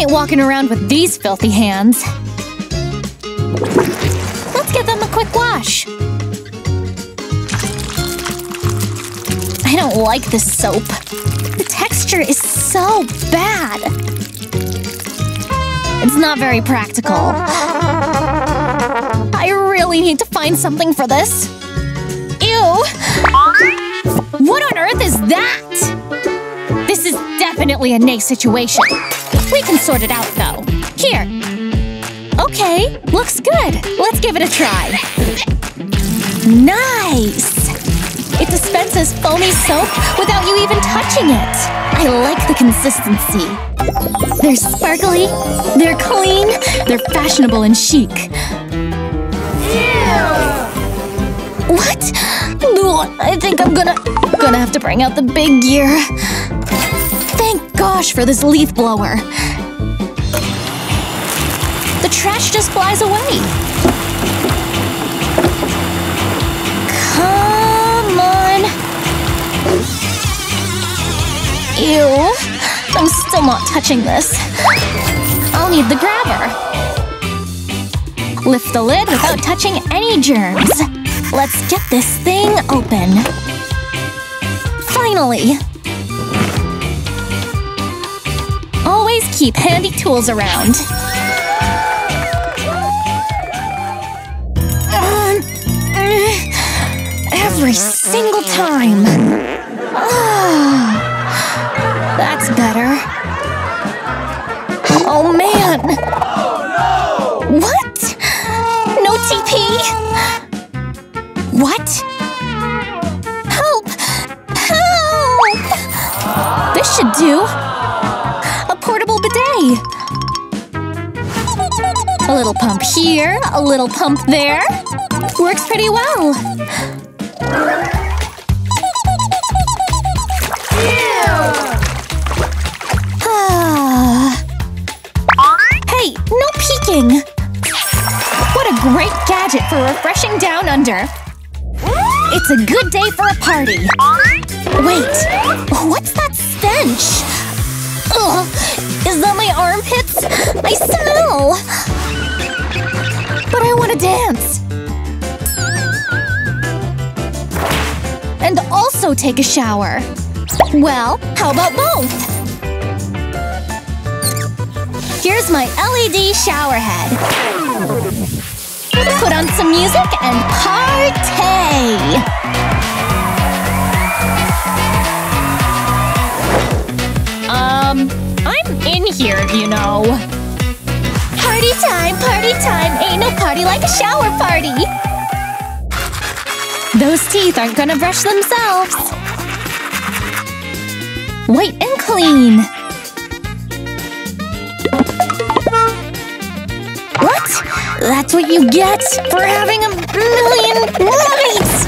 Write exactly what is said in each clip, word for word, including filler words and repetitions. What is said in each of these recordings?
ain't walking around with these filthy hands. Let's give them a quick wash. I don't like this soap. The texture is so bad. It's not very practical. I really need to find something for this. Ew! What on earth is that? This is definitely a nay situation. We can sort it out, though. Here. Okay, looks good. Let's give it a try. Nice! It dispenses foamy soap without you even touching it. I like the consistency. They're sparkly, they're clean, they're fashionable and chic. Ew! What? I think I'm gonna… gonna have to bring out the big gear. Thank gosh for this leaf blower. The trash just flies away. Come on. Ew. I'm still not touching this. I'll need the grabber. Lift the lid without touching any germs. Let's get this thing open. Finally! Always keep handy tools around. Every single time. Oh, that's better. Oh man! Oh no! What? No T P? What? Help! Help! This should do. A portable bidet. A little pump here, a little pump there. Works pretty well. Hey, no peeking. What a great gadget for refreshing down under. It's a good day for a party! Wait! What's that stench? Ugh! Is that my armpits? I smell! But I want to dance! And also take a shower! Well, how about both? Here's my L E D shower head! Put on some music and party! Um, I'm in here, you know. Party time, party time! Ain't no party like a shower party! Those teeth aren't gonna brush themselves! White and clean! What? That's what you get for having a million nights!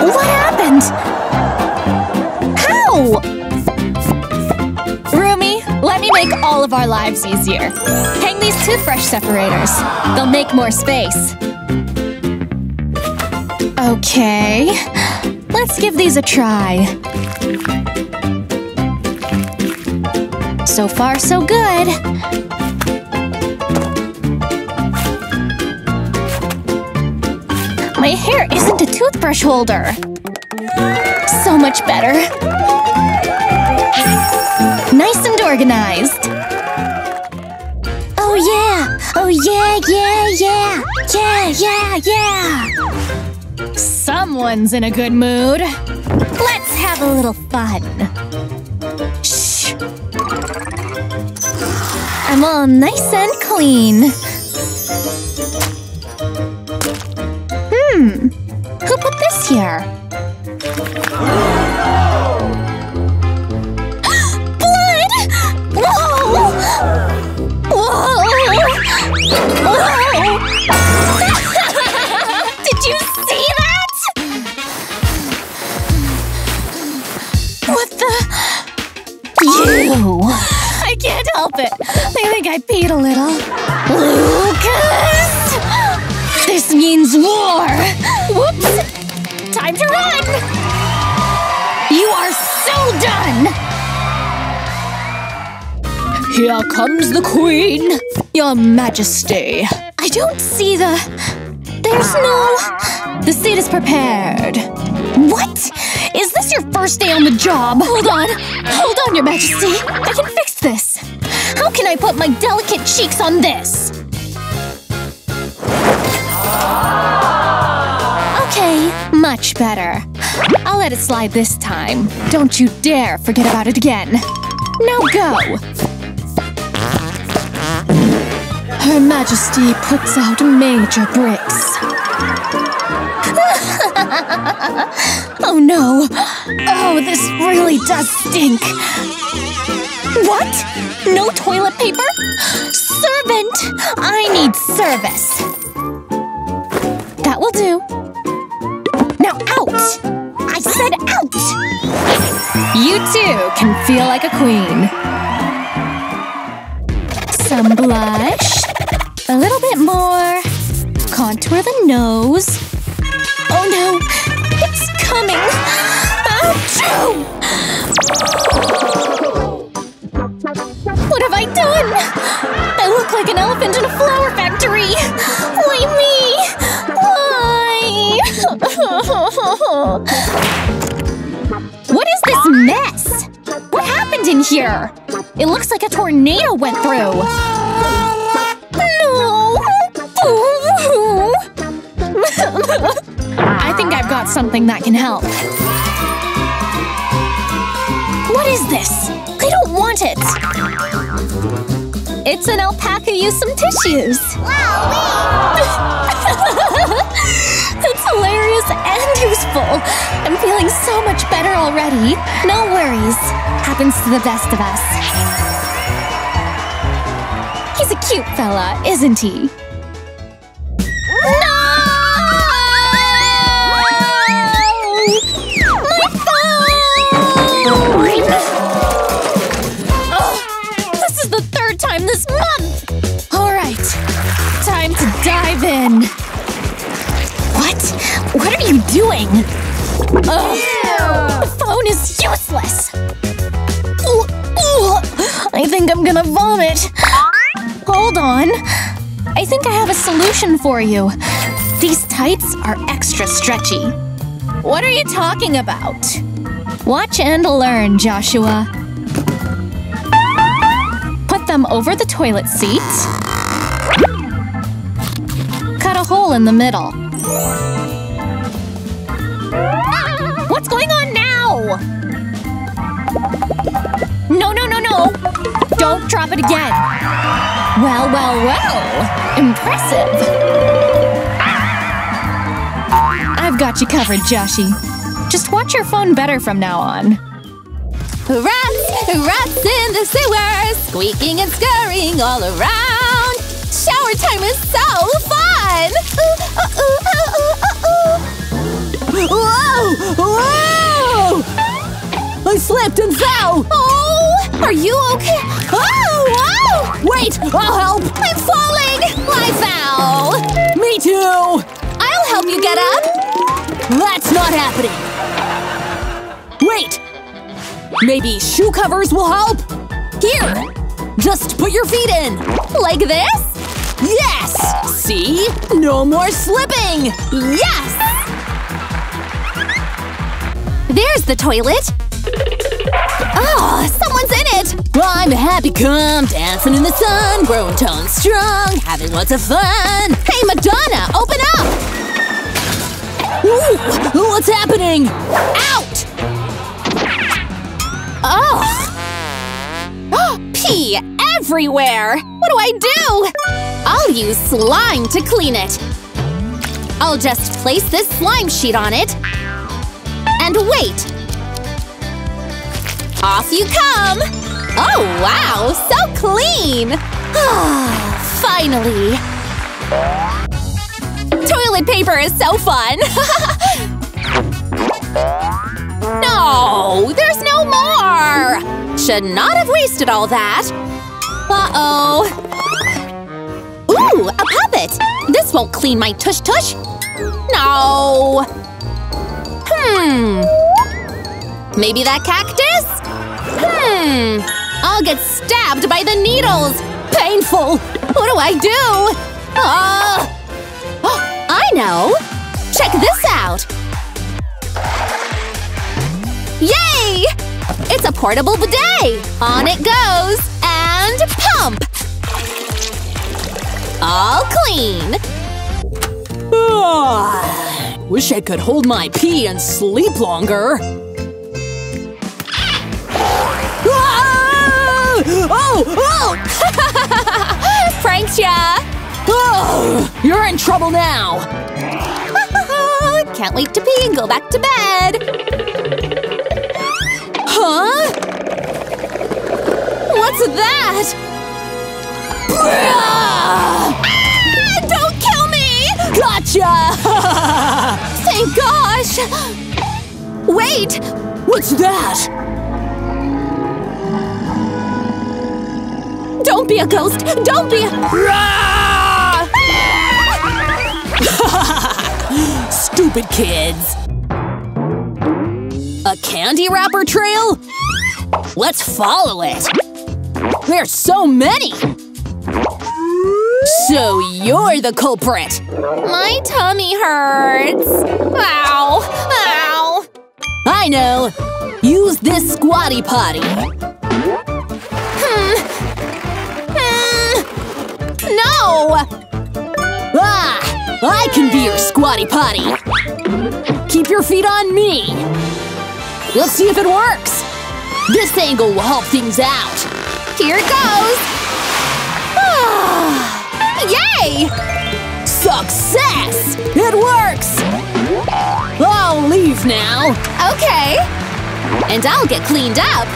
What happened? How? Rumi, let me make all of our lives easier. Hang these toothbrush separators. They'll make more space. Okay… let's give these a try. So far, so good. My hair isn't a toothbrush holder. So much better. Nice and organized. Oh yeah! Oh yeah, yeah, yeah! Yeah, yeah, yeah! Someone's in a good mood. Let's have a little fun. Shh. I'm all nice and clean. Hmm. Who put this here? Blood! Whoa! Whoa! Whoa! Did you see that? I can't help it. I think I peed a little. Lucas! This means war! Whoops! Time to run! You are so done! Here comes the queen! Your Majesty! I don't see the… There's no… The seat is prepared. What? Is this your first day on the job? Hold on! Hold on, Your Majesty! I can fix this! How can I put my delicate cheeks on this? Okay, much better. I'll let it slide this time. Don't you dare forget about it again. Now go! Her Majesty puts out major bricks. Oh no! Oh, this really does stink! What? No toilet paper? Servant! I need service! That will do. Now out! I said out! You too can feel like a queen. Some blush. A little bit more. Contour the nose. Oh no! It's coming! Ouchoo! What have I done? I look like an elephant in a flower factory! Why me? Why? What is this mess? What happened in here? It looks like a tornado went through. No! I think I've got something that can help. What is this? I don't want it! It's an alpaca used some tissues. It's hilarious and useful! I'm feeling so much better already. No worries. Happens to the best of us. He's a cute fella, isn't he? No! My phone! Oh, this is the third time this month! Alright, time to dive in. What are you doing? Ugh, the phone is useless! Ooh, ooh, I think I'm gonna vomit. Hold on. I think I have a solution for you. These tights are extra stretchy. What are you talking about? Watch and learn, Joshua. Put them over the toilet seat. Cut a hole in the middle. What's going on now? No, no, no, no! Don't drop it again! Well, well, well! Impressive! I've got you covered, Joshie. Just watch your phone better from now on. Rats! Rats in the sewer! Squeaking and scurrying all around! Shower time is so fun! Ooh, ooh, ooh, ooh, ooh, ooh. Whoa! Whoa! I slipped and fell! Oh! Are you okay? Oh! Whoa! Wait! I'll help! I'm falling! I fell! Me too! I'll help you get up! That's not happening! Wait! Maybe shoe covers will help? Here! Just put your feet in! Like this? Yes! See? No more slipping! Yes! There's the toilet! Oh, someone's in it! I'm happy cum, dancing in the sun, grown tone strong, having lots of fun! Hey, Madonna, open up! Ooh! What's happening? Out! Oh! Pee everywhere! What do I do? I'll use slime to clean it. I'll just place this slime sheet on it. And wait! Off you come! Oh wow, so clean! Finally! Toilet paper is so fun! No! There's no more! Should not have wasted all that! Uh-oh! Ooh! A puppet! This won't clean my tush-tush! No! Hmm. Maybe that cactus? Hmm. I'll get stabbed by the needles. Painful. What do I do? Uh, oh, I know. Check this out. Yay! It's a portable bidet. On it goes. And pump. All clean. Oh, wish I could hold my pee and sleep longer. Oh! Oh! Oh. Pranked ya! Oh, you're in trouble now! Can't wait to pee and go back to bed! Huh? What's that? Ah, don't kill me! Gotcha! Thank gosh! Wait! What's that? Don't be a ghost! Don't be a… Stupid kids! A candy wrapper trail? Let's follow it! There's so many! So you're the culprit! My tummy hurts! Ow! Ow! I know! Use this squatty potty! Hmm… No! Ah! I can be your squatty potty! Keep your feet on me! Let's see if it works! This angle will help things out! Here it goes! Ah, yay! Success! It works! I'll leave now! Okay! And I'll get cleaned up!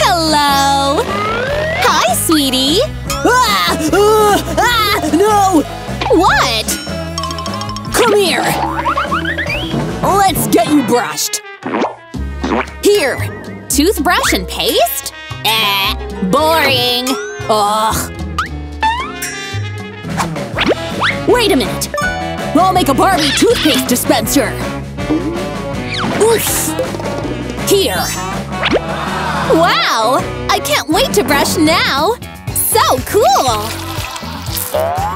Hello! Hi, sweetie! Ah! Uh, ah! No! What? Come here! Let's get you brushed! Here! Toothbrush and paste? Eh, boring! Ugh! Wait a minute! I'll make a Barbie toothpaste dispenser! Oof! Here! Wow! I can't wait to brush now! So cool!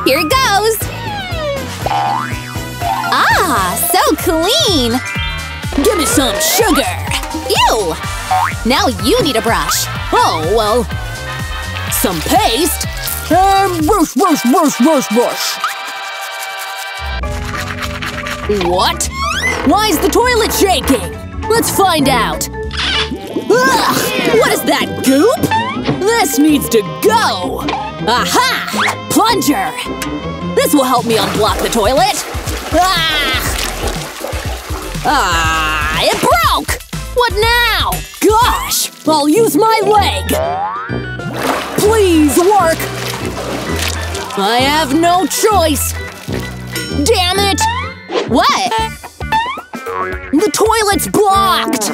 Here goes! Ah! So clean! Give me some sugar! Ew! Now you need a brush! Oh, well… Some paste! And brush, brush, brush, brush, brush! What? Why's the toilet shaking? Let's find out! Ugh! What is that goop? This needs to go! Aha! Plunger! This will help me unblock the toilet! Ah! Ah! It broke! What now? Gosh! I'll use my leg! Please work! I have no choice! Damn it! What? The toilet's blocked!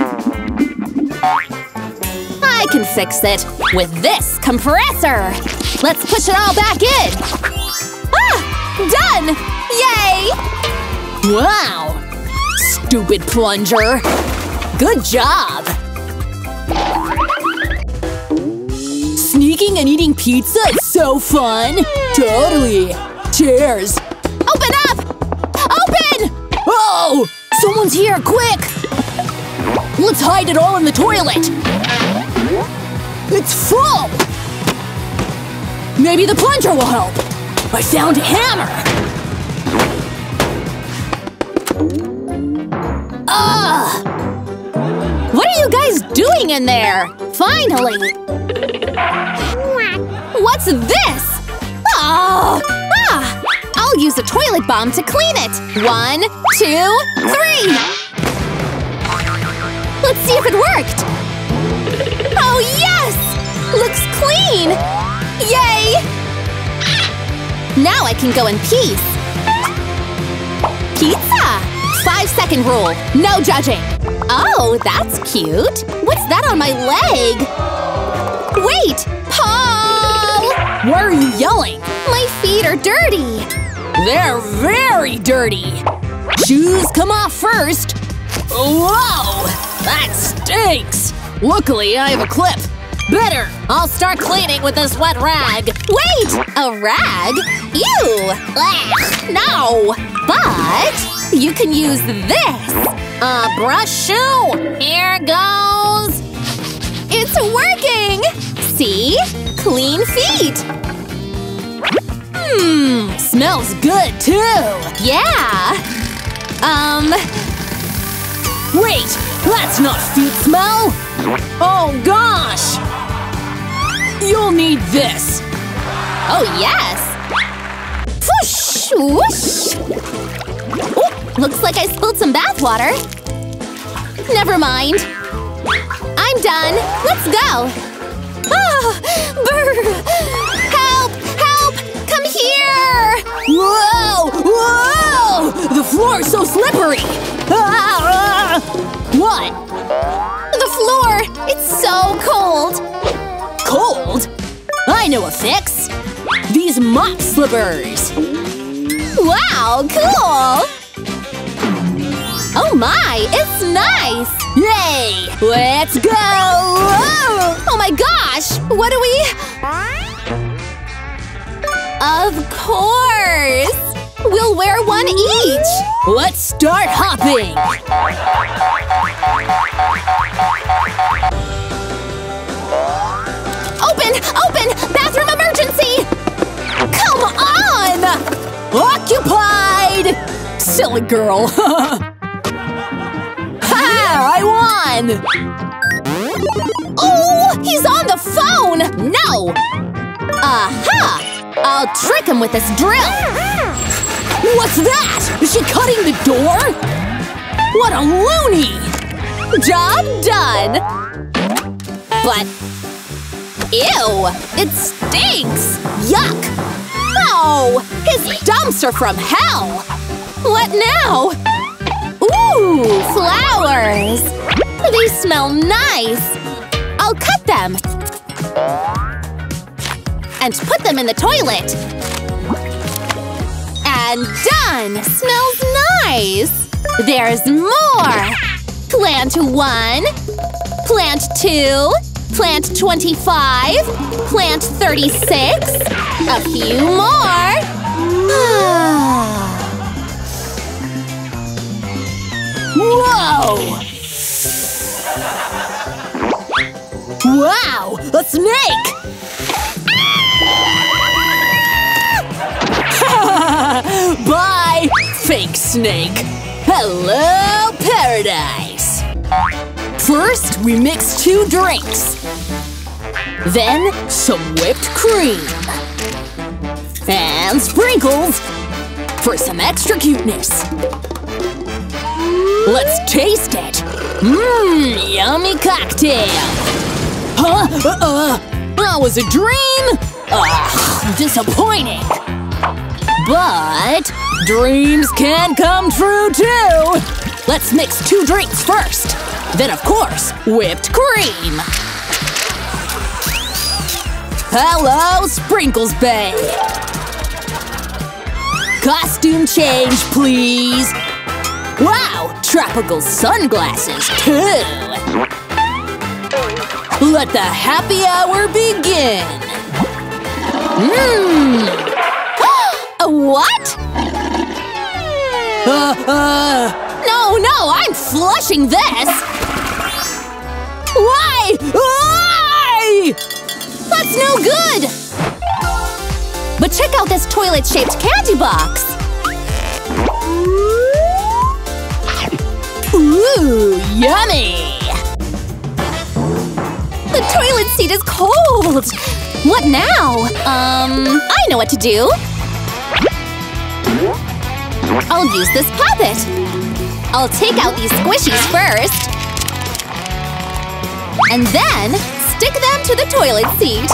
I can fix it with this compressor! Let's push it all back in! Ah! Done! Yay! Wow! Stupid plunger! Good job! Sneaking and eating pizza is so fun! Totally! Cheers! Open up! Open! Oh! Someone's here! Quick! Let's hide it all in the toilet! It's full! Maybe the plunger will help! I found a hammer! Ugh! What are you guys doing in there? Finally! What's this? Oh! Ah! I'll use a toilet bomb to clean it! One, two, three! Let's see if it worked! Oh yes! Looks clean! Yay! Now I can go in peace! Pizza! Five-second rule. No judging! Oh, that's cute! What's that on my leg? Wait! Paul! Why are you yelling? My feet are dirty! They're very dirty! Shoes come off first! Whoa! That stinks! Luckily, I have a clip. Better! I'll start cleaning with this wet rag. Wait! A rag? Ew! Ugh, no! But you can use this! A brush shoe! Here goes! It's working! See? Clean feet! Hmm, smells good, too! Yeah! Um… Wait! That's not feet smell! Oh, gosh! You'll need this! Oh, yes! Whoosh! Whoosh! Oh, looks like I spilled some bathwater. Never mind. I'm done! Let's go! Oh! Brr! Help! Help! Come here! Whoa! Whoa! The floor's so slippery! Ah! What? The floor! It's so cold! Cold? I know a fix! These mop slippers! Wow! Cool! Oh my! It's nice! Yay! Let's go! Whoa. Oh my gosh! What do we… Of course! We'll wear one each! Let's start hopping! Open! Open! Bathroom emergency! Come on! Occupied! Silly girl! I won! Oh! He's on the phone! No! Aha! I'll trick him with this drill! What's that? Is she cutting the door? What a loony! Job done! But… Ew! It stinks! Yuck! Oh! His dumps are from hell! What now? Ooh, flowers! They smell nice! I'll cut them! And put them in the toilet! And done! Smells nice! There's more! Plant one, plant two, plant twenty-five, plant thirty-six, a few more… Whoa! Wow! A snake! Bye, fake snake! Hello, paradise! First, we mix two drinks. Then, some whipped cream. And sprinkles for some extra cuteness. Let's taste it! Mmm, yummy cocktail! Huh? Uh-uh! That was a dream! Ugh, disappointing! But dreams can come true, too! Let's mix two drinks first. Then, of course, whipped cream! Hello, Sprinkles Bay! Costume change, please! Wow! Tropical sunglasses, too! Let the happy hour begin! Mmm! What? Uh, uh. No, no! I'm flushing this! Why? Why? That's no good! But check out this toilet-shaped candy box! Ooh, yummy! The toilet seat is cold! What now? Um, I know what to do! I'll use this puppet! I'll take out these squishies first. And then, stick them to the toilet seat.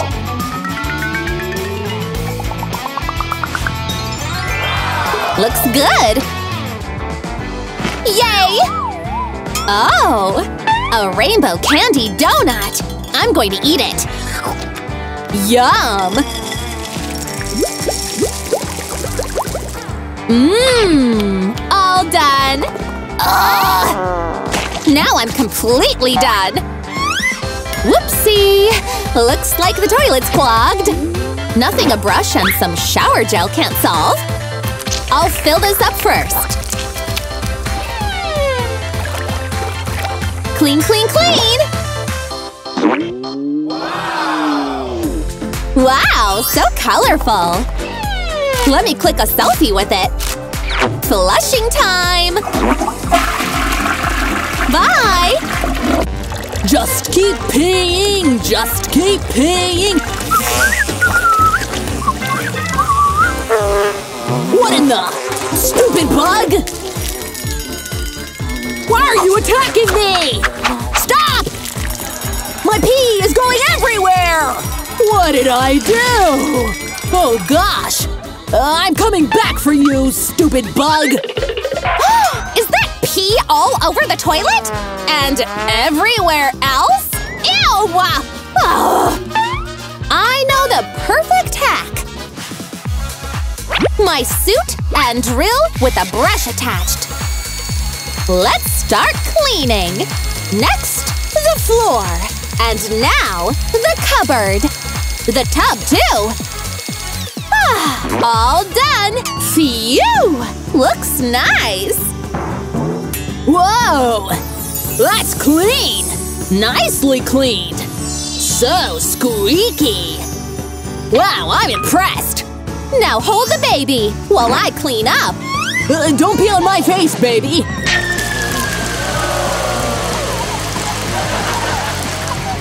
Looks good! Yay! Oh! A rainbow candy donut! I'm going to eat it! Yum! Mmm! All all done! Ugh. Now I'm completely done! Whoopsie! Looks like the toilet's clogged! Nothing a brush and some shower gel can't solve! I'll fill this up first! Clean, clean, clean! Wow! Wow, so colorful! Let me click a selfie with it! Flushing time! Bye! Just keep peeing! Just keep peeing! What in the… stupid bug! Why are you attacking me? Stop! My pee is going everywhere! What did I do? Oh gosh! I'm coming back for you, stupid bug! Is that pee all over the toilet? And everywhere else? Ew! Oh. I know the perfect hack! My suit and drill with a brush attached. Let's start cleaning. Next, the floor. And now, the cupboard. The tub, too! All done! Phew! Looks nice! Whoa! That's clean! Nicely cleaned! So squeaky! Wow, I'm impressed! Now hold the baby while I clean up! Uh, don't pee on my face, baby!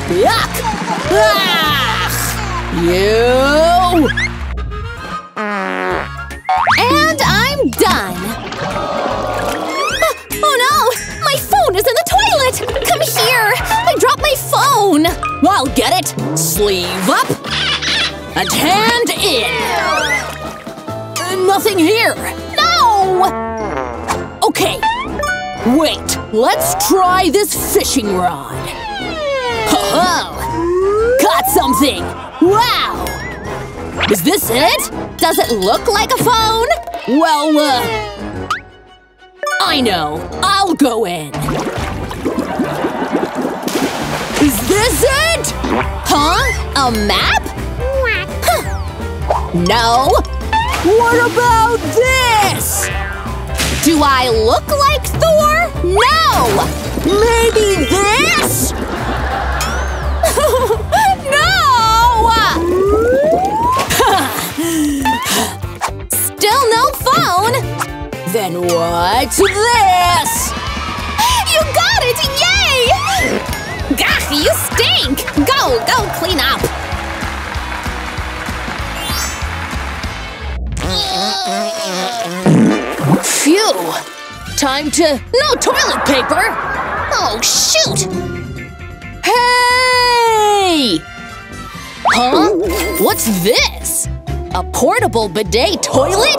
Yuck! Ah! You! And I'm done! Uh, oh no! My phone is in the toilet! Come here! I dropped my phone! I'll get it! Sleeve up! And hand in! Uh, nothing here! No! Okay. Wait, let's try this fishing rod. Ho-ho! Caught something! Wow! Is this it? Does it look like a phone? Well, uh… I know. I'll go in. Is this it? Huh? A map? Huh. No. What about this? Do I look like Thor? No! Maybe this? Still no phone! Then what's this? You got it! Yay! Gah! You stink! Go! Go clean up! Phew! Time to… No toilet paper! Oh, shoot! Hey! Huh? What's this? A portable bidet toilet?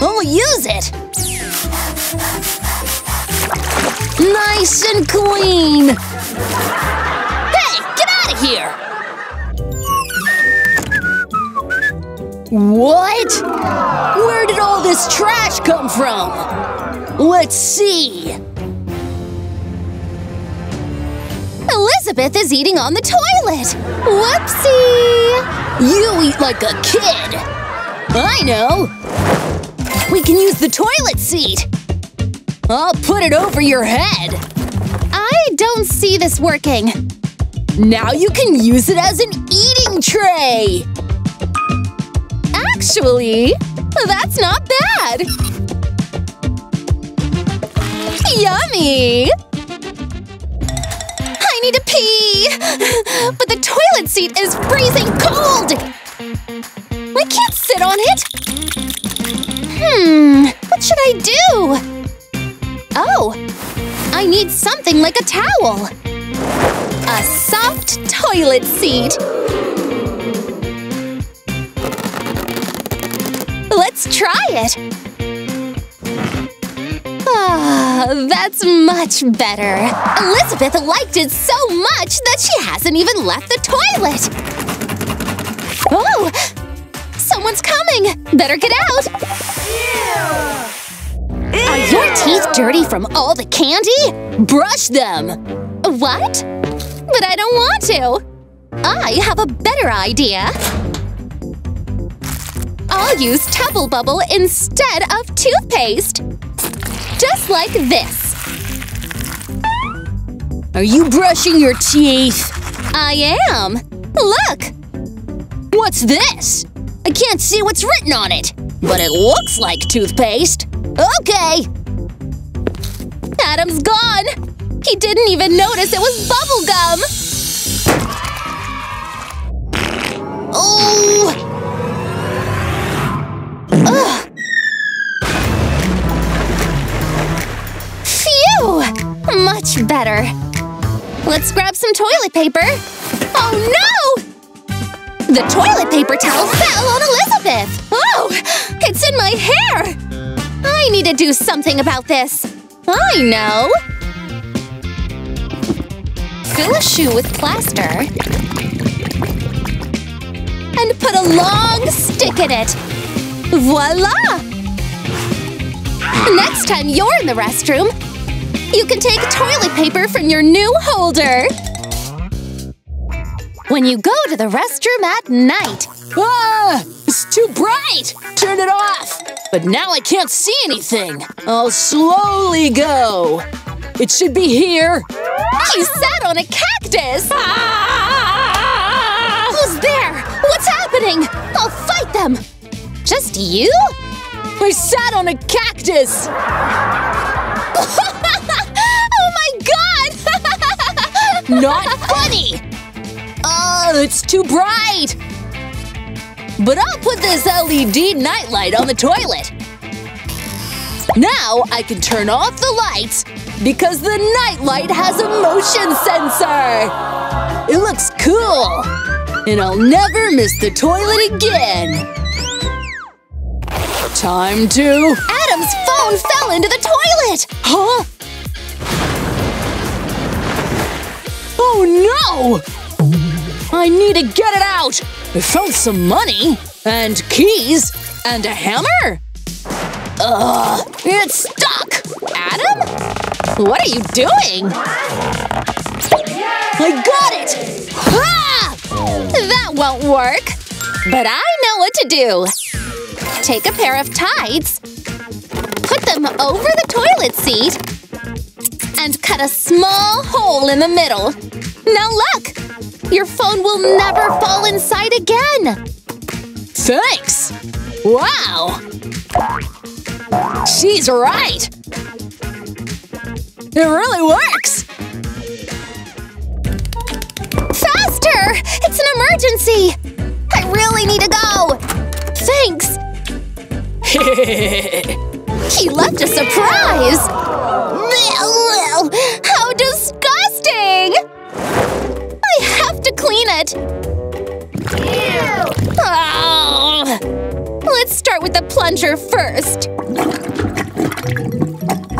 I'll use it! Nice and clean! Hey! Get out of here! What? Where did all this trash come from? Let's see… Elizabeth is eating on the toilet! Whoopsie! You eat like a kid! I know! We can use the toilet seat! I'll put it over your head! I don't see this working. Now you can use it as an eating tray! Actually, that's not bad! Yummy! I need to pee! But the toilet seat is freezing cold! I can't sit on it! Hmm… What should I do? Oh! I need something like a towel! A soft toilet seat! Let's try it! Oh, that's much better. Elizabeth liked it so much that she hasn't even left the toilet. Oh! Someone's coming! Better get out! Yeah. your teeth dirty from all the candy? Brush them! What? But I don't want to! I have a better idea! I'll use Tupple Bubble instead of toothpaste! Just like this! Are you brushing your teeth? I am! Look! What's this? I can't see what's written on it! But it looks like toothpaste! Okay! Adam's gone! He didn't even notice it was bubble gum! Oh! Ugh! Phew! Much better! Let's grab some toilet paper! Oh no! The toilet paper towel fell on Elizabeth! Oh! It's in my hair! I need to do something about this! I know! Fill a shoe with plaster and put a long stick in it! Voila! Next time you're in the restroom, you can take toilet paper from your new holder! When you go to the restroom at night… Ah! It's too bright! Turn it off! But now I can't see anything! I'll slowly go! It should be here! She sat on a cactus! Ah! Who's there? What's happening? I'll fight them! Just you? I sat on a cactus! Oh my god! Not funny! Oh, it's too bright! But I'll put this L E D nightlight on the toilet! Now I can turn off the lights because the nightlight has a motion sensor! It looks cool! And I'll never miss the toilet again! Time to… Adam's phone fell into the toilet! Huh? Oh no! I need to get it out! I found some money, and keys, and a hammer! Ugh, it's stuck! Adam? What are you doing? I got it! Ha! That won't work! But I know what to do! Take a pair of tights, put them over the toilet seat, and cut a small hole in the middle. Now look! Your phone will never fall inside again! Thanks! Wow! She's right! It really works! Faster! It's an emergency! I really need to go! Thanks! He left a surprise! How disgusting! I have to clean it! Ew. Oh. Let's start with the plunger first.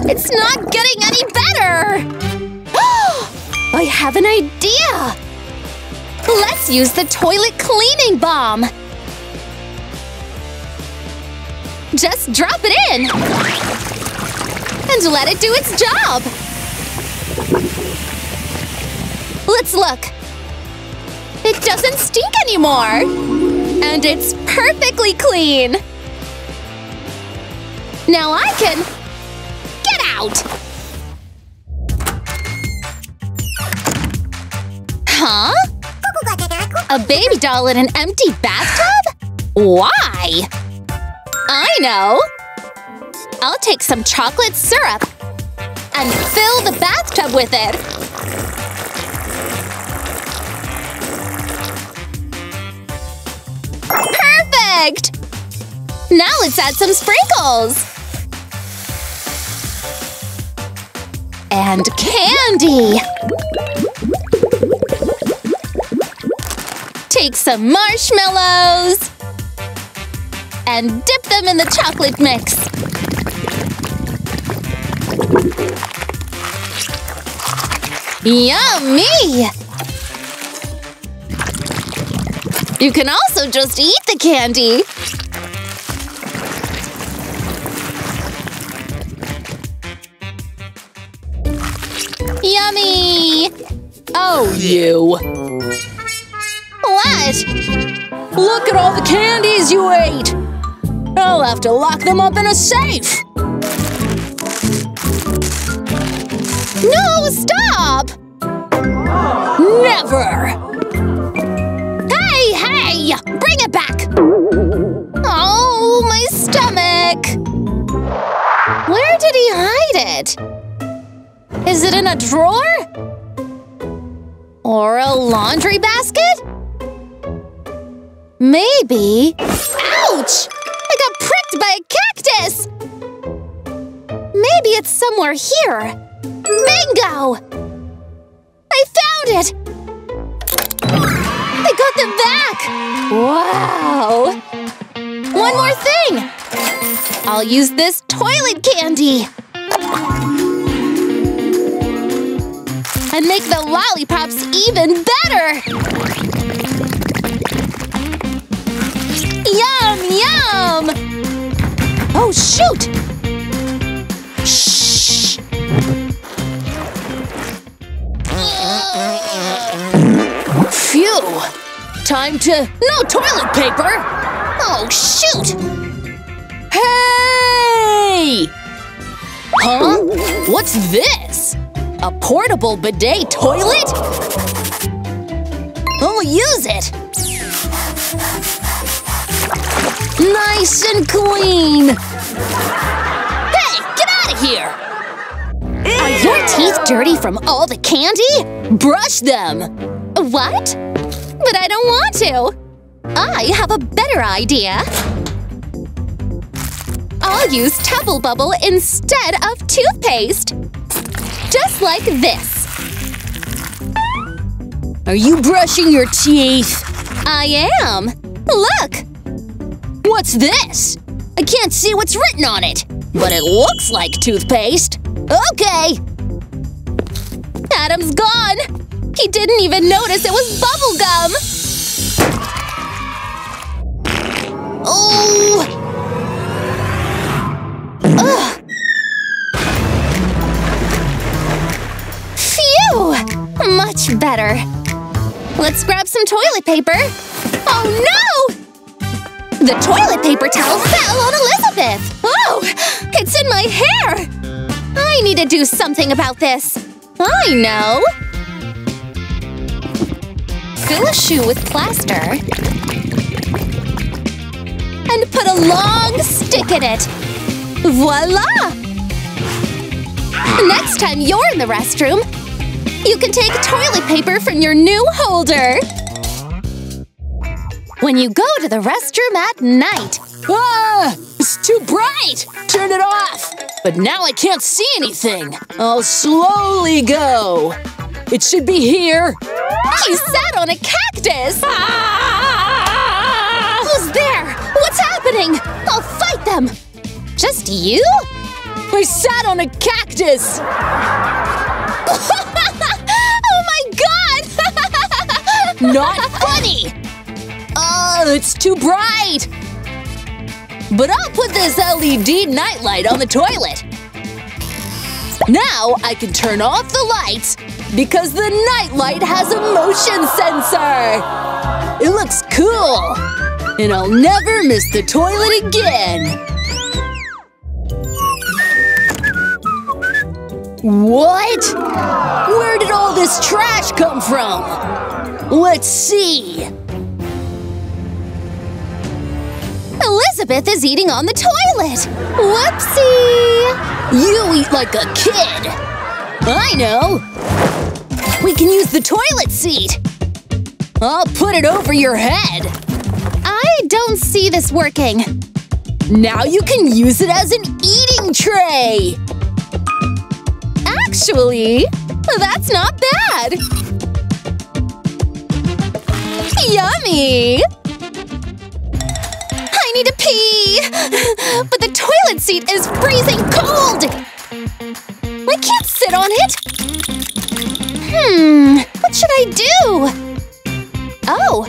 It's not getting any better! I have an idea! Let's use the toilet cleaning bomb! Just drop it in! And let it do its job! Let's look! It doesn't stink anymore! And it's perfectly clean! Now I can… Get out! Huh? A baby doll in an empty bathtub? Why? I know! I'll take some chocolate syrup and fill the bathtub with it! Perfect! Now let's add some sprinkles! And candy! Take some marshmallows! And dip them in the chocolate mix! Yummy! You can also just eat the candy! Mommy! Oh, you! What? Look at all the candies you ate! I'll have to lock them up in a safe! No, stop! Never! Hey, hey! Bring it back! Oh, my stomach! Where did he hide it? Is it in a drawer? Or a laundry basket? Maybe… Ouch! I got pricked by a cactus! Maybe it's somewhere here. Bingo! I found it! I got them back! Wow! One more thing! I'll use this toilet candy! And make the lollipops even better! Yum, yum! Oh, shoot! Shh! Phew! Time to… No toilet paper! Oh, shoot! Hey! Huh? What's this? A portable bidet toilet? I'll use it! Nice and clean! Hey! Get out of here! Ew. Are your teeth dirty from all the candy? Brush them! What? But I don't want to! I have a better idea! I'll use Tubble Bubble instead of toothpaste! Just like this. Are you brushing your teeth? I am. Look! What's this? I can't see what's written on it, but it looks like toothpaste. Okay! Adam's gone! He didn't even notice it was bubblegum! Oh! Much better. Let's grab some toilet paper. Oh no! The toilet paper towel fell on Elizabeth! Oh! It's in my hair! I need to do something about this. I know! Fill a shoe with plaster and put a long stick in it. Voila! Next time you're in the restroom, you can take toilet paper from your new holder! When you go to the restroom at night… Ah! It's too bright! Turn it off! But now I can't see anything! I'll slowly go! It should be here! I sat on a cactus! Ah! Who's there? What's happening? I'll fight them! Just you? I sat on a cactus! Not funny! Oh, it's too bright! But I'll put this L E D nightlight on the toilet. Now I can turn off the lights because the nightlight has a motion sensor! It looks cool! And I'll never miss the toilet again! What? Where did all this trash come from? Let's see… Elizabeth is eating on the toilet! Whoopsie! You eat like a kid! I know! We can use the toilet seat! I'll put it over your head! I don't see this working. Now you can use it as an eating tray! Actually, that's not bad! Yummy! I need to pee! But the toilet seat is freezing cold! I can't sit on it! Hmm… What should I do? Oh!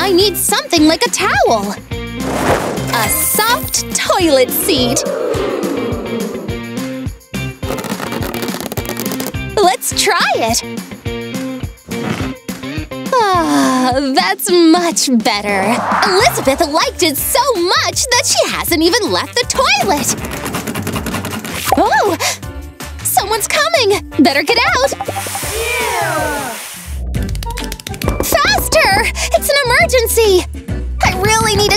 I need something like a towel! A soft toilet seat! Let's Let's try it! Oh, that's much better! Elizabeth liked it so much that she hasn't even left the toilet! Oh! Someone's coming! Better get out! Yeah. Faster! It's an emergency! I really need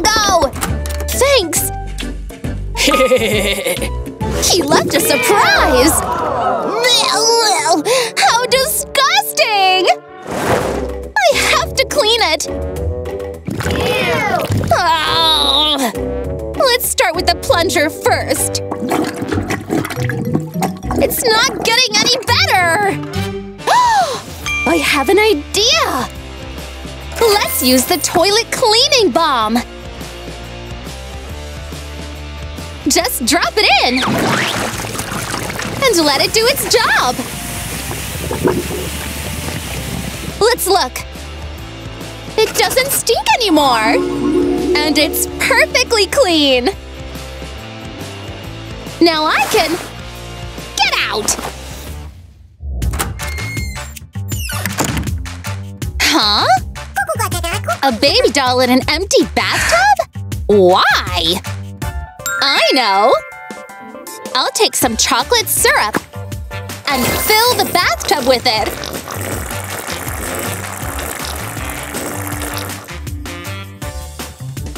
to go! Thanks! He left a surprise! How disgusting! I have to clean it! Oh. Let's start with the plunger first. It's not getting any better! I have an idea! Let's use the toilet cleaning bomb! Just drop it in! And let it do its job! Let's look! It doesn't stink anymore! And it's perfectly clean! Now I can… Get out! Huh? A baby doll in an empty bathtub? Why? I know! I'll take some chocolate syrup and fill the bathtub with it!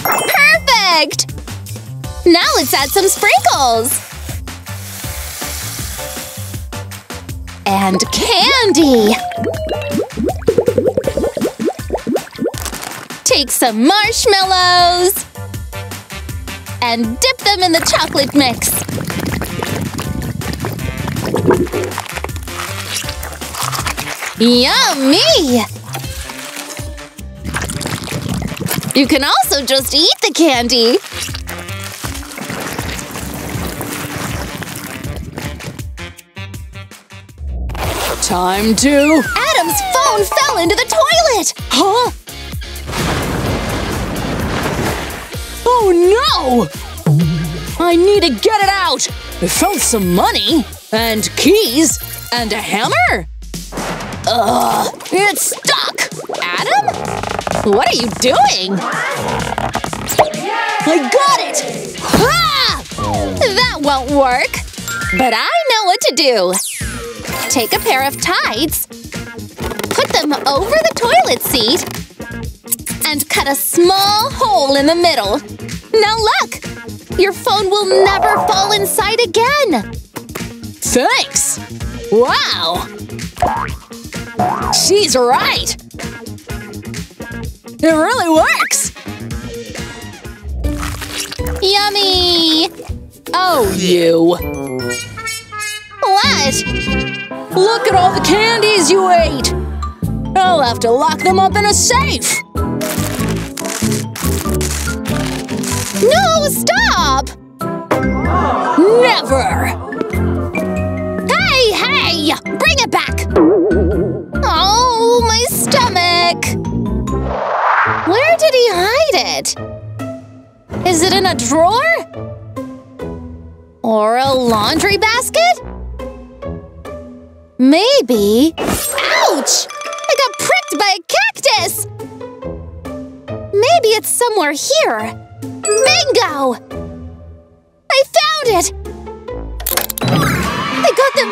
Perfect! Now let's add some sprinkles! And candy! Take some marshmallows! And dip them in the chocolate mix! Yummy! You can also just eat the candy! Time to… Adam's phone fell into the toilet! Huh? Oh no! I need to get it out! I found some money, and keys, and a hammer? Ugh, it's stuck! Adam? What are you doing? I got it! Ha! That won't work! But I know what to do! Take a pair of tights, put them over the toilet seat, and cut a small hole in the middle. Now look! Your phone will never fall inside again! Thanks! Wow! She's right! It really works! Yummy! Oh, you! What? Look at all the candies you ate! I'll have to lock them up in a safe! No, stop! Never! Hey, hey! Bring it back! Oh, my stomach! Where did he hide it? Is it in a drawer? Or a laundry basket? Maybe… Ouch! I got pricked by a cactus! Maybe it's somewhere here. Bingo! I found it! I got them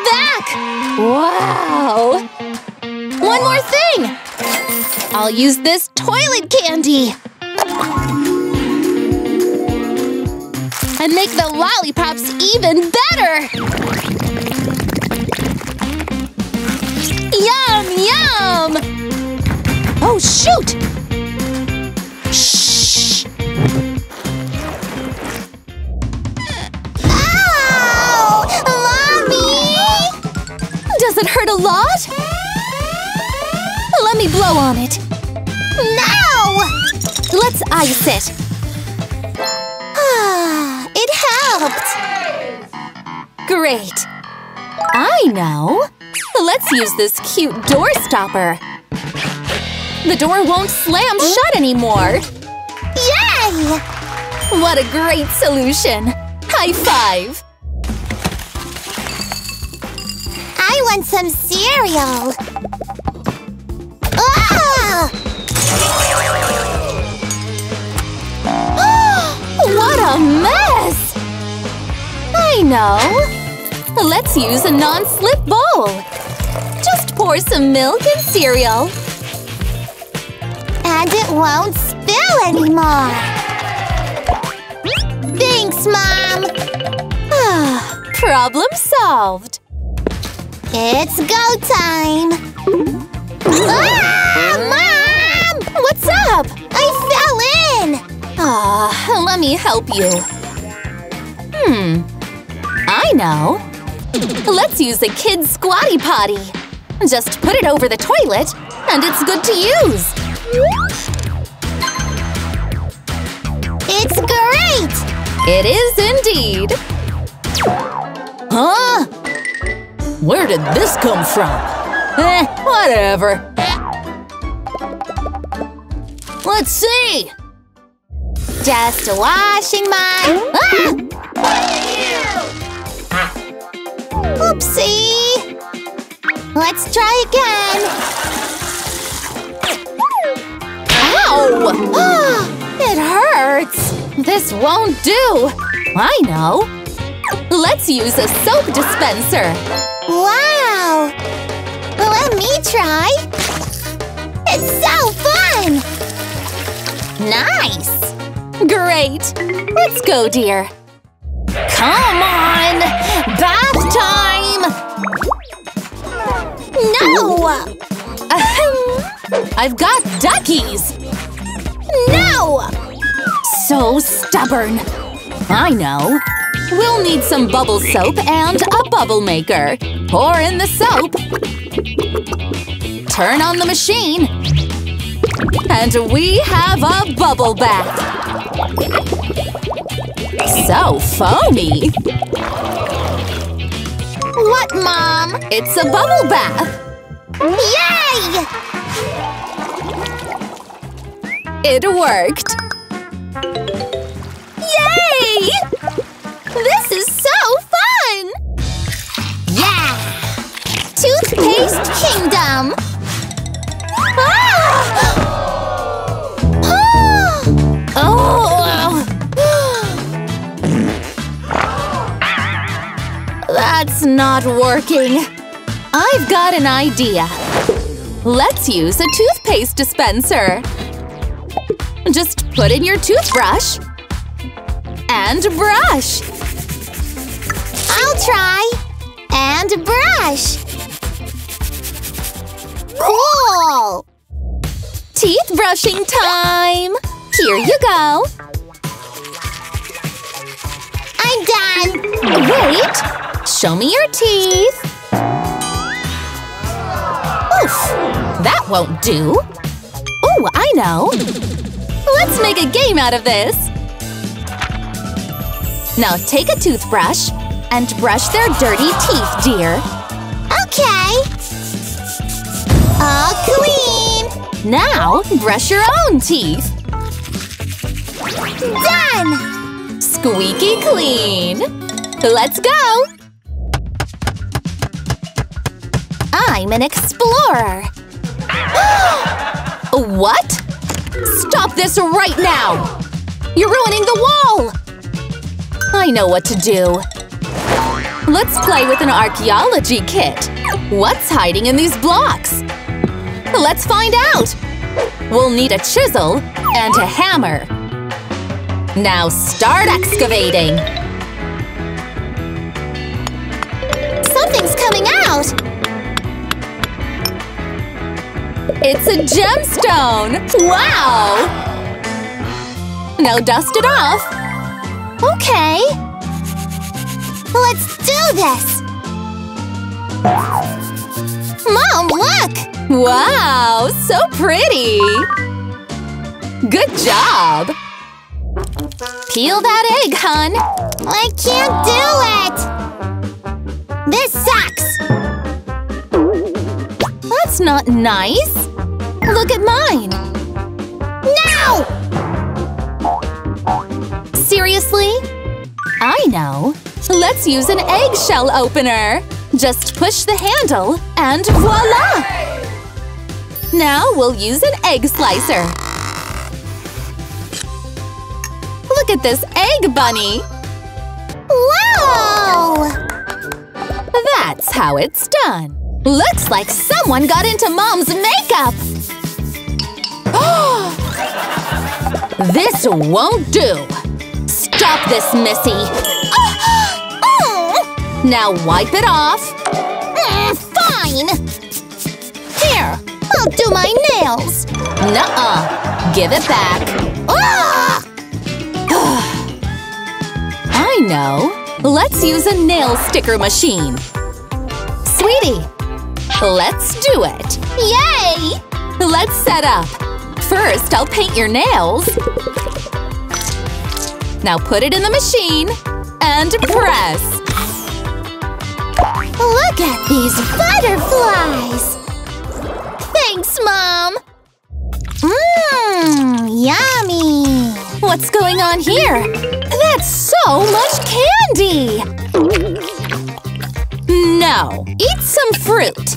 back! Wow! One more thing! I'll use this toilet candy! And make the lollipops even better! Yum, yum! Oh, shoot! Shh! Does it hurt a lot? Let me blow on it. No! Let's ice it. Ah, it helped! Great. I know. Let's use this cute door stopper. The door won't slam shut anymore. Yay! What a great solution! High five! I I want some cereal! Ah! What a mess! I know! Let's use a non-slip bowl! Just pour some milk and cereal! And it won't spill anymore! Thanks, Mom! Problem solved! It's go time! Ah, Mom! What's up? I fell in! Ah, let me help you. Hmm, I know. Let's use the kid's squatty potty. Just put it over the toilet, and it's good to use. It's great! It is indeed! Huh? Where did this come from? Eh, whatever. Let's see! Just washing my… Ah! Oopsie! Let's try again! Ow! It hurts! This won't do! I know! Let's use a soap dispenser! Wow! Let me try! It's so fun! Nice! Great! Let's go, dear! Come on! Bath time! No! I've got duckies! No! So stubborn! I know! We'll need some bubble soap and a bubble maker! Pour in the soap! Turn on the machine! And we have a bubble bath! So foamy! What, Mom? It's a bubble bath! Yay! It worked! Yay! This is so fun! Yeah! Toothpaste Kingdom! Ah! Oh! That's not working! I've got an idea! Let's use a toothpaste dispenser! Just put in your toothbrush and brush. I'll try and brush. Cool! Teeth brushing time! Here you go. I'm done. Wait, show me your teeth. Oof, that won't do. Oh, I know. Let's make a game out of this! Now take a toothbrush and brush their dirty teeth, dear. Okay! All clean! Now brush your own teeth! Done! Squeaky clean! Let's go! I'm an explorer! What? Stop this right now! You're ruining the wall! I know what to do. Let's play with an archaeology kit. What's hiding in these blocks? Let's find out! We'll need a chisel and a hammer. Now start excavating! Something's coming out! It's a gemstone! Wow! Now dust it off! Okay! Let's do this! Mom, look! Wow! So pretty! Good job! Peel that egg, hun! I can't do it! This sucks! That's not nice! Look at mine! No! Seriously? I know! Let's use an eggshell opener! Just push the handle, and voila! Now we'll use an egg slicer. Look at this egg bunny! Wow! That's how it's done. Looks like someone got into Mom's makeup! This won't do! Stop this, Missy! Now wipe it off! Mm, fine! Here! I'll do my nails! Nuh-uh! Give it back! Ah! I know! Let's use a nail sticker machine! Sweetie! Let's do it! Yay! Let's set up! First, I'll paint your nails. Now put it in the machine and press. Look at these butterflies! Thanks, Mom! Mmm, yummy! What's going on here? That's so much candy! No, eat some fruit!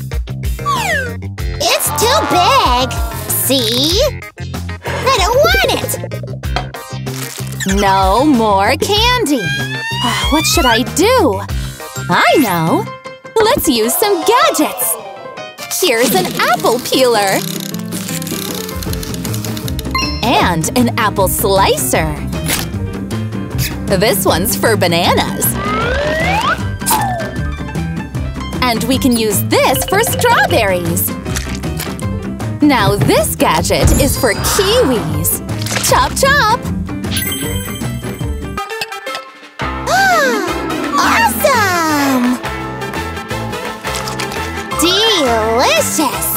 It's too big! See? I don't want it! No more candy! What should I do? I know! Let's use some gadgets! Here's an apple peeler! And an apple slicer! This one's for bananas! And we can use this for strawberries! Now this gadget is for kiwis! Chop chop! Awesome! Delicious!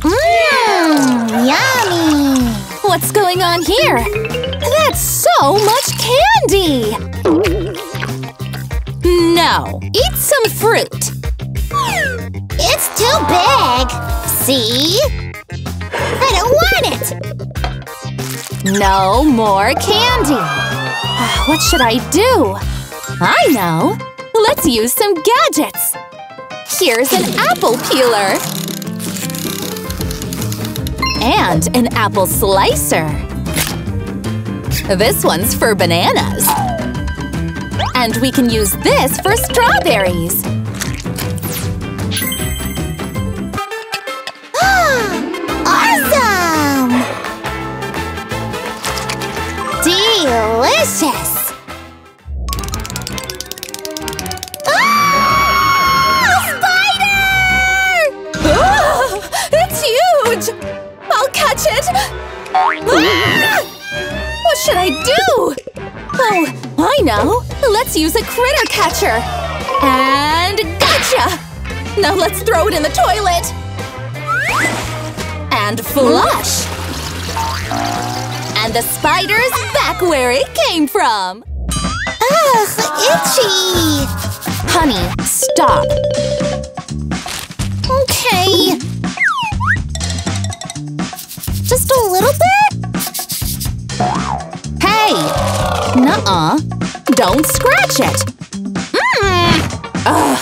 Mmm, yummy! What's going on here? That's so much candy! No, eat some fruit! It's too big! See? I don't want it! No more candy! What should I do? I know! Let's use some gadgets! Here's an apple peeler! And an apple slicer! This one's for bananas! And we can use this for strawberries! Awesome! Delicious! What should I do? Oh, I know! Let's use a critter catcher! And gotcha! Now let's throw it in the toilet! And flush! And the spider's back where it came from! Ugh, itchy! Honey, stop! Okay… Just a little bit? Hey! Nuh-uh. Don't scratch it! Mm. Ugh.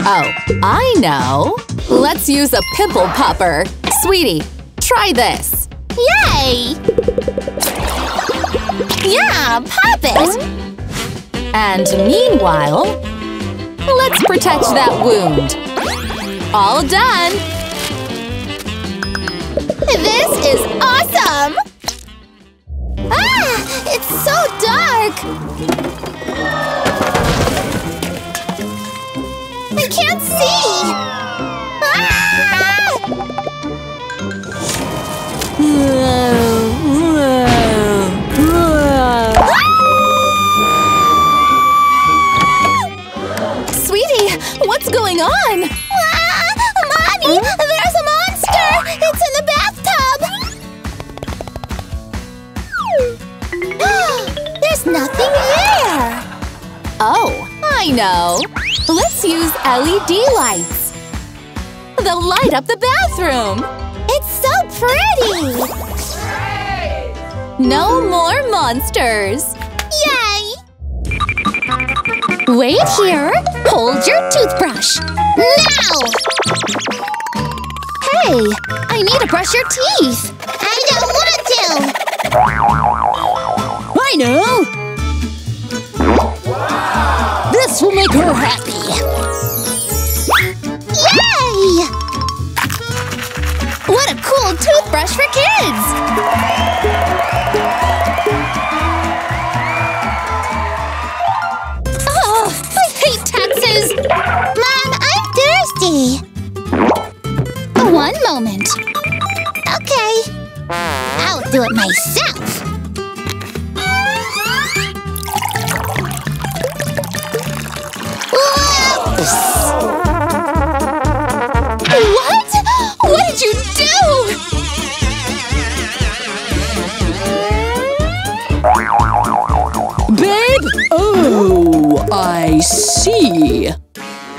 Oh, I know. Let's use a pimple popper. Sweetie, try this. Yay! Yeah, pop it! And meanwhile, let's protect that wound. All done! This is awesome! Ah! It's so dark! I can't see! Ah! Sweetie, what's going on? Ah, Mommy! There's a monster! It's in the bathroom! There's nothing there! Oh, I know! Let's use L E D lights! They'll light up the bathroom! It's so pretty! No more monsters! Yay! Wait here! Hold your toothbrush! Now! Hey! I need to brush your teeth! I don't want to! I know! Wow. This will make her happy! Yay! What a cool toothbrush for kids! Mom, I'm thirsty! One moment. Okay. I'll do it myself. Whoops! What? What did you do? Babe? Oh, I see.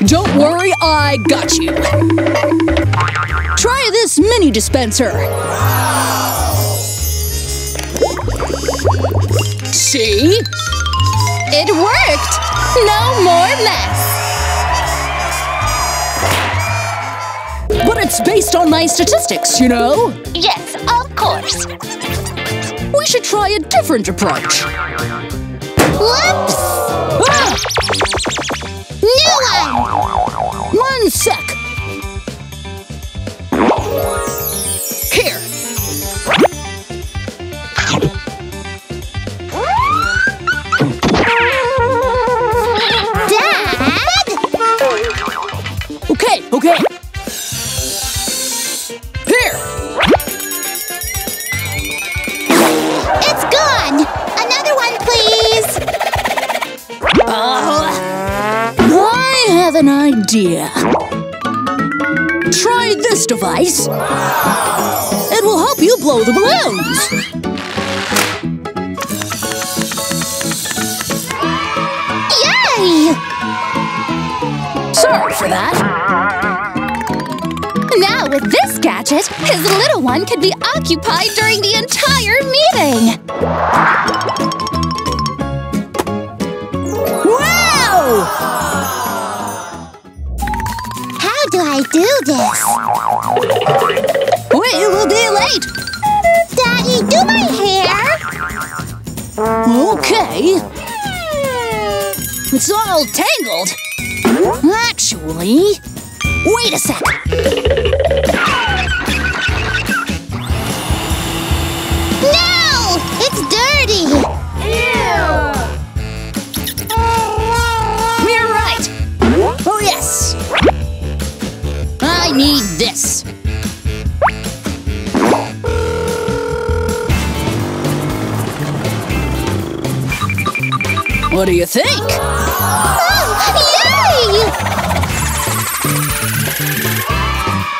Don't worry, I got you. Try this mini dispenser. See? It worked! No more mess. But it's based on my statistics, you know? Yes, of course. We should try a different approach. Whoops! Ah! New one! One sec! Here! Dad! Okay, okay! Here! It's gone! Another one, please! Oh! I have an idea. Try this device. It will help you blow the balloons. Yay! Sorry for that. Now with this gadget, his little one could be occupied during the entire meeting. Wow! How do I do this? We will be late! Daddy, do my hair! Okay. It's all tangled. Actually… Wait a sec! No! It's dirty! Ew! You're right! Oh yes! I need this. What do you think? Oh, yay!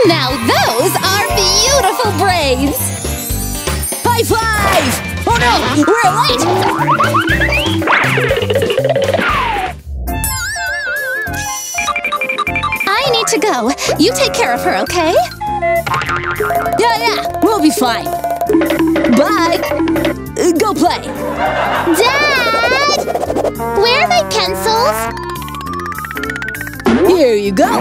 Now those are beautiful braids. High five! Oh no, we're late. I need to go. You take care of her, okay? Yeah, yeah, we'll be fine. Bye! Uh, go play! Dad! Where are my pencils? Here you go!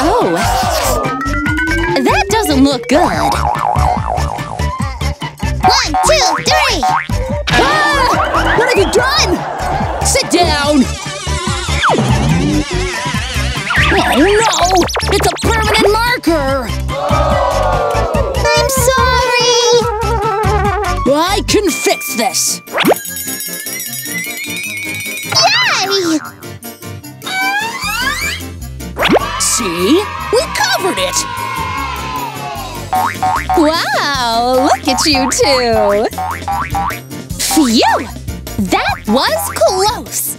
Oh! That doesn't look good! One, two, three! Ah! What have you done? Sit down! Oh no! It's a permanent marker! I'm sorry! I can fix this! Yay! See? We covered it! Wow! Look at you two! Phew! That was close!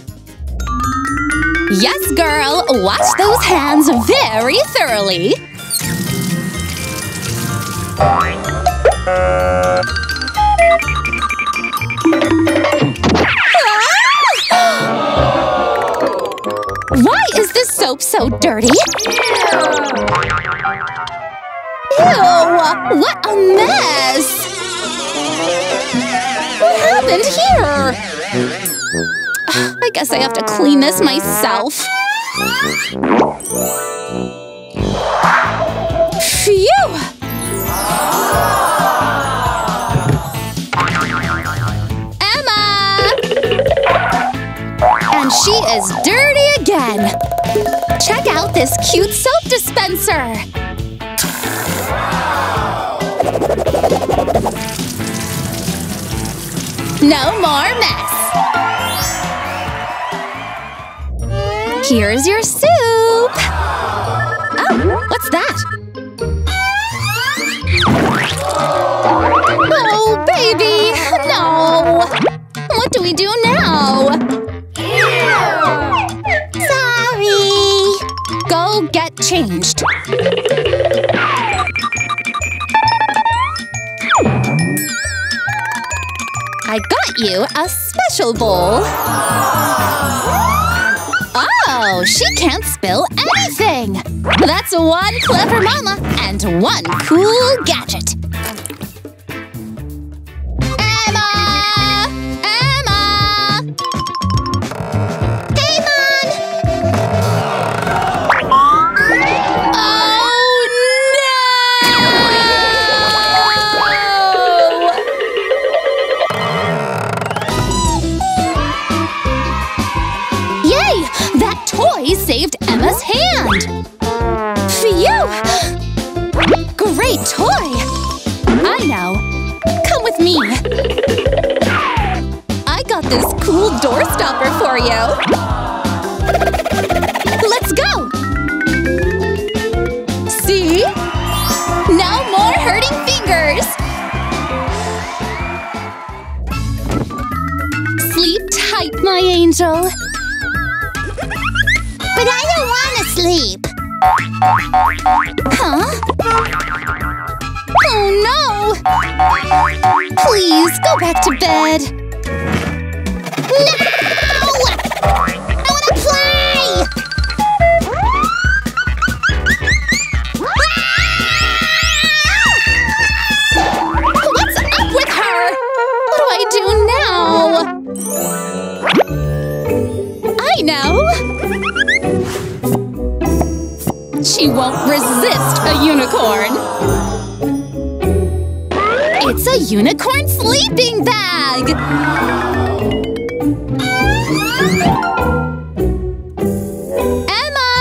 Yes, girl! Wash those hands very thoroughly! Ah! Why is this soap so dirty? Ew! What a mess! What happened here? I guess I have to clean this myself. Phew! Emma! And she is dirty again. Check out this cute soap dispenser. No more mess! Here's your soup! Oh, what's that? Oh, baby! No! What do we do now? Sorry! Go get changed. I got you a special bowl. Oh, she can't spill anything. That's one clever mama and one cool gadget. Emma! Emma! Hey, Mom! Oh, no! Toy saved Emma's hand! Phew! Great toy! I know! Come with me! I got this cool door stopper for you! Let's go! See? No more hurting fingers! Sleep tight, my angel! But I don't want to sleep. Huh? Oh no! Please, go back to bed. No! I want to play! What's up with her? What do I do now? I know! She won't resist a unicorn! It's a unicorn sleeping bag! Emma!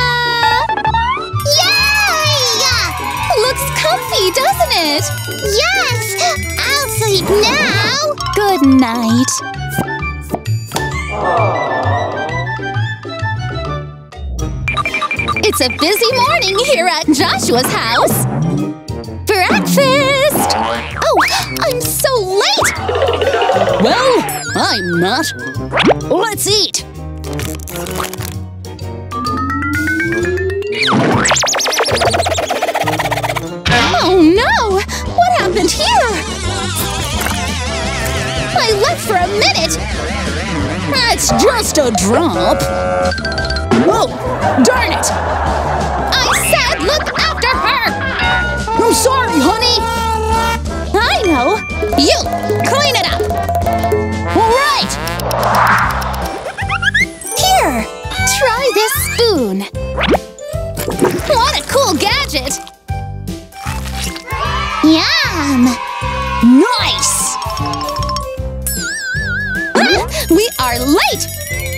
Yay! Looks comfy, doesn't it? Yes! I'll sleep now! Good night. It's a busy morning here at Joshua's house! Breakfast! Oh, I'm so late! Well, I'm not. Let's eat! Oh no! What happened here? I left for a minute! That's just a drop! Whoa! Darn it! I said look after her! I'm sorry, honey! I know! You! Clean it up! All right! Here! Try this spoon! What a cool gadget! Yum! Nice! Ah, we are late!